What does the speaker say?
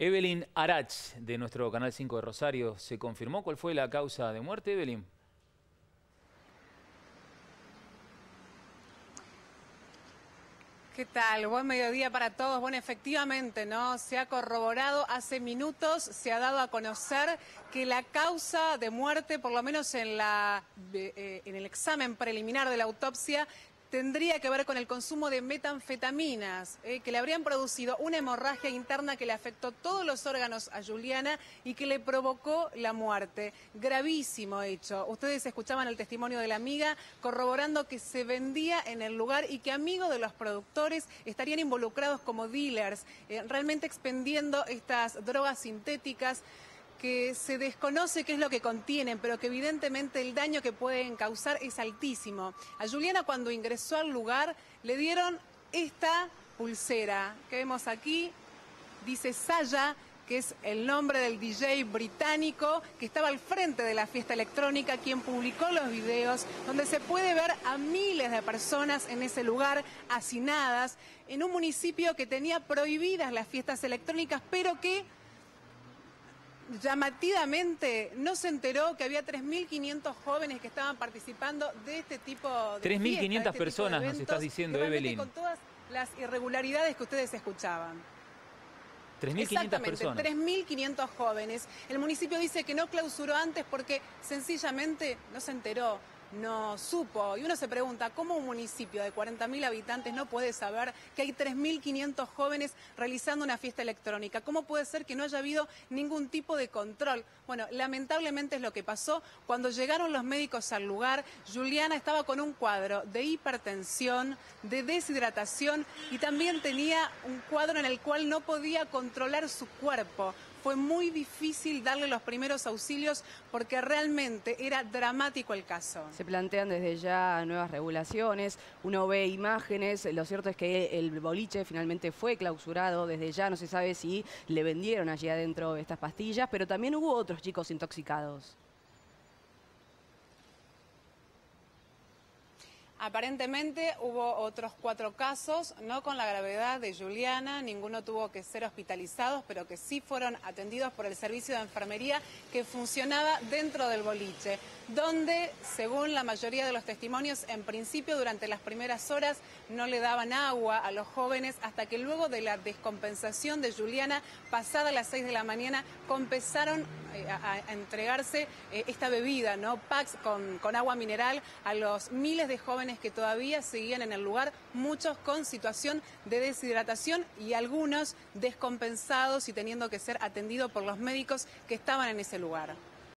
Evelyn Arach, de nuestro Canal 5 de Rosario. ¿Se confirmó cuál fue la causa de muerte, Evelyn? ¿Qué tal? Buen mediodía para todos. Bueno, efectivamente, ¿no? Se ha corroborado hace minutos, se ha dado a conocer que la causa de muerte, por lo menos en el examen preliminar de la autopsia, tendría que ver con el consumo de metanfetaminas, que le habrían producido una hemorragia interna que le afectó todos los órganos a Giuliana y que le provocó la muerte. Gravísimo hecho. Ustedes escuchaban el testimonio de la amiga corroborando que se vendía en el lugar y que amigos de los productores estarían involucrados como dealers, realmente expendiendo estas drogas sintéticas, que se desconoce qué es lo que contienen, pero que evidentemente el daño que pueden causar es altísimo. A Giuliana, cuando ingresó al lugar, le dieron esta pulsera que vemos aquí, dice Saya, que es el nombre del DJ británico que estaba al frente de la fiesta electrónica, quien publicó los videos, donde se puede ver a miles de personas en ese lugar, hacinadas, en un municipio que tenía prohibidas las fiestas electrónicas, pero que llamativamente no se enteró que había 3.500 jóvenes que estaban participando de este tipo de 3.500 personas, nos estás diciendo, Evelyn. Con todas las irregularidades que ustedes escuchaban. 3.500 personas. 3.500 jóvenes. El municipio dice que no clausuró antes porque sencillamente no se enteró, no supo. Y uno se pregunta, ¿cómo un municipio de 40.000 habitantes no puede saber que hay 3.500 jóvenes realizando una fiesta electrónica? ¿Cómo puede ser que no haya habido ningún tipo de control? Bueno, lamentablemente es lo que pasó. Cuando llegaron los médicos al lugar, Giuliana estaba con un cuadro de hipertensión, de deshidratación y también tenía un cuadro en el cual no podía controlar su cuerpo. Fue muy difícil darle los primeros auxilios porque realmente era dramático el caso. Se plantean desde ya nuevas regulaciones, uno ve imágenes, lo cierto es que el boliche finalmente fue clausurado, desde ya no se sabe si le vendieron allí adentro estas pastillas, pero también hubo otros chicos intoxicados. Aparentemente hubo otros 4 casos, no con la gravedad de Giuliana, ninguno tuvo que ser hospitalizados, pero que sí fueron atendidos por el servicio de enfermería que funcionaba dentro del boliche, donde, según la mayoría de los testimonios, en principio durante las primeras horas no le daban agua a los jóvenes, hasta que luego de la descompensación de Giuliana, pasada las 6 de la mañana, comenzaron a entregarse esta bebida, ¿no? Packs con agua mineral a los miles de jóvenes que todavía seguían en el lugar, muchos con situación de deshidratación y algunos descompensados y teniendo que ser atendidos por los médicos que estaban en ese lugar.